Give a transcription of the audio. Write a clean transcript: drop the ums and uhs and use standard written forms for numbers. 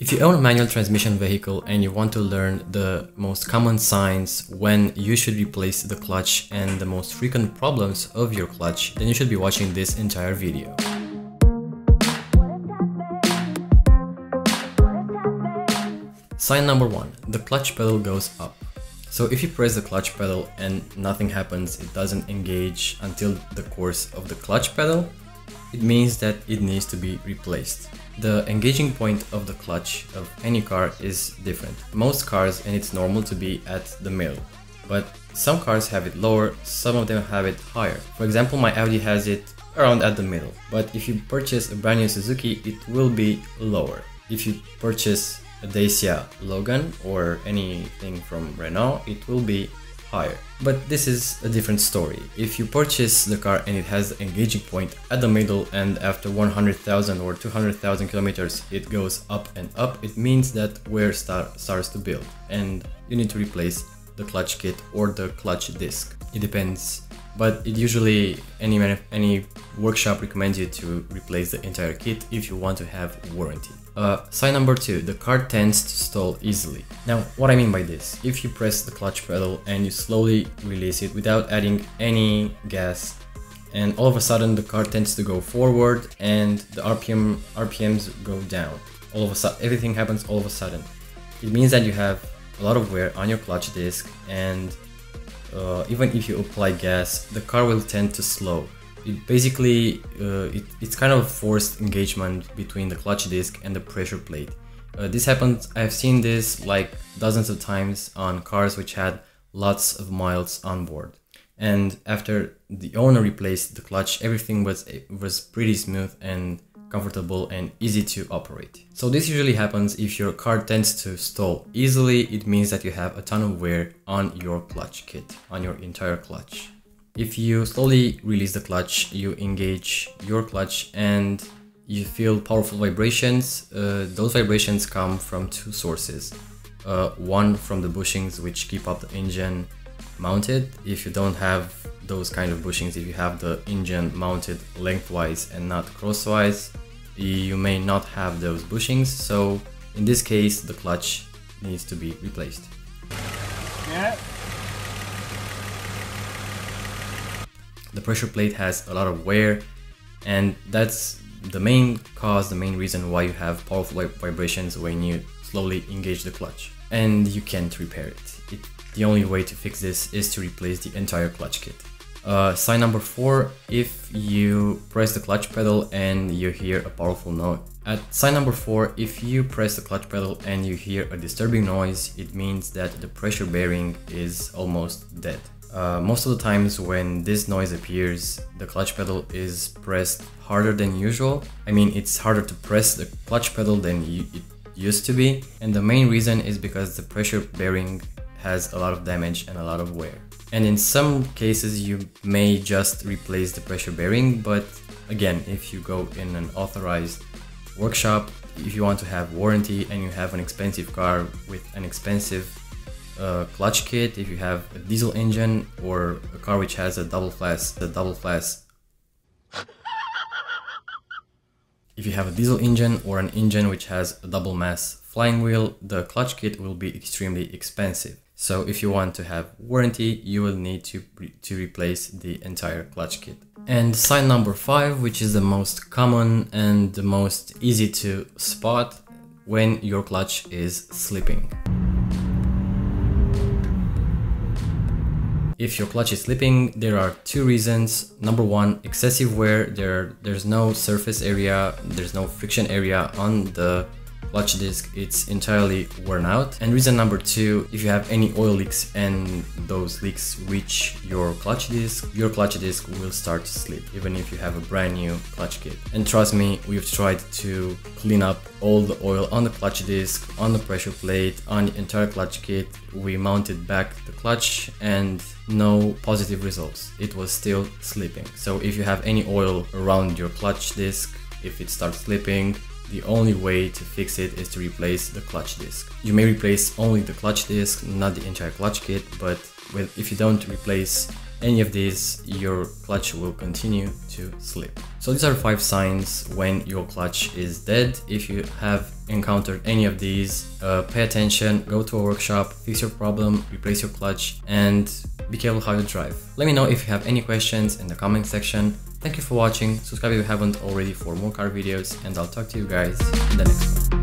If you own a manual transmission vehicle and you want to learn the most common signs when you should replace the clutch and the most frequent problems of your clutch, then you should be watching this entire video. Sign number one, the clutch pedal goes up. So if you press the clutch pedal and nothing happens, it doesn't engage until the course of the clutch pedal, it means that it needs to be replaced. The engaging point of the clutch of any car is different. Most cars, and it's normal to be at the middle, but some cars have it lower, some of them have it higher. For example, my Audi has it around at the middle, but if you purchase a brand new Suzuki, it will be lower. If you purchase a Dacia Logan or anything from Renault, it will be higher. But this is a different story. If you purchase the car and it has the engaging point at the middle, and after 100,000 or 200,000 kilometers it goes up and up, it means that wear starts to build and you need to replace the clutch kit or the clutch disc. It depends, but it usually any workshop recommends you to replace the entire kit if you want to have warranty. Sign number two, the car tends to stall easily. Now, what I mean by this, if you press the clutch pedal and you slowly release it without adding any gas, and all of a sudden the car tends to go forward and the RPMs go down. All of a sudden, everything happens all of a sudden. It means that you have a lot of wear on your clutch disc, and even if you apply gas, the car will tend to slow. It basically, it's kind of forced engagement between the clutch disc and the pressure plate. This happens, I've seen this like dozens of times on cars which had lots of miles on board. And after the owner replaced the clutch, everything was pretty smooth and comfortable and easy to operate. So this usually happens if your car tends to stall easily. It means that you have a ton of wear on your clutch kit, on your entire clutch. If you slowly release the clutch, you engage your clutch and you feel powerful vibrations. Those vibrations come from two sources. One from the bushings which keep up the engine mounted. If you don't have those kind of bushings, if you have the engine mounted lengthwise and not crosswise, you may not have those bushings. So in this case, the clutch needs to be replaced. Yeah. The pressure plate has a lot of wear, and that's the main cause, the main reason why you have powerful vibrations when you slowly engage the clutch. And you can't repair it. The only way to fix this is to replace the entire clutch kit. Sign number four, if you press the clutch pedal and you hear a powerful noise. At sign number four, if you press the clutch pedal and you hear a disturbing noise, it means that the pressure bearing is almost dead. Most of the times when this noise appears, the clutch pedal is pressed harder than usual. I mean, it's harder to press the clutch pedal than it used to be. And the main reason is because the pressure bearing has a lot of damage and a lot of wear. And in some cases, you may just replace the pressure bearing. But again, if you go in an authorized workshop, if you want to have warranty and you have an expensive car with an expensive clutch kit, if you have a diesel engine or a car which has a double flash. If you have a diesel engine or an engine which has a double mass flying wheel, the clutch kit will be extremely expensive. So if you want to have warranty, you will need to replace the entire clutch kit. And sign number five, which is the most common and the most easy to spot, when your clutch is slipping. If your clutch is slipping, there are two reasons. Number one, excessive wear. There's no surface area, there's no friction area on the clutch disc. It's entirely worn out. And reason number two, if you have any oil leaks and those leaks reach your clutch disc will start to slip, even if you have a brand new clutch kit. And trust me, we've tried to clean up all the oil on the clutch disc, on the pressure plate, on the entire clutch kit. We mounted back the clutch and no positive results. It was still slipping. So if you have any oil around your clutch disc, if it starts slipping, the only way to fix it is to replace the clutch disc. You may replace only the clutch disc, not the entire clutch kit, but if you don't replace any of these, your clutch will continue to slip. So these are 5 signs when your clutch is dead. If you have encountered any of these, pay attention, go to a workshop, fix your problem, replace your clutch, and be careful how you drive. Let me know if you have any questions in the comment section. Thank you for watching, subscribe if you haven't already for more car videos, and I'll talk to you guys in the next one.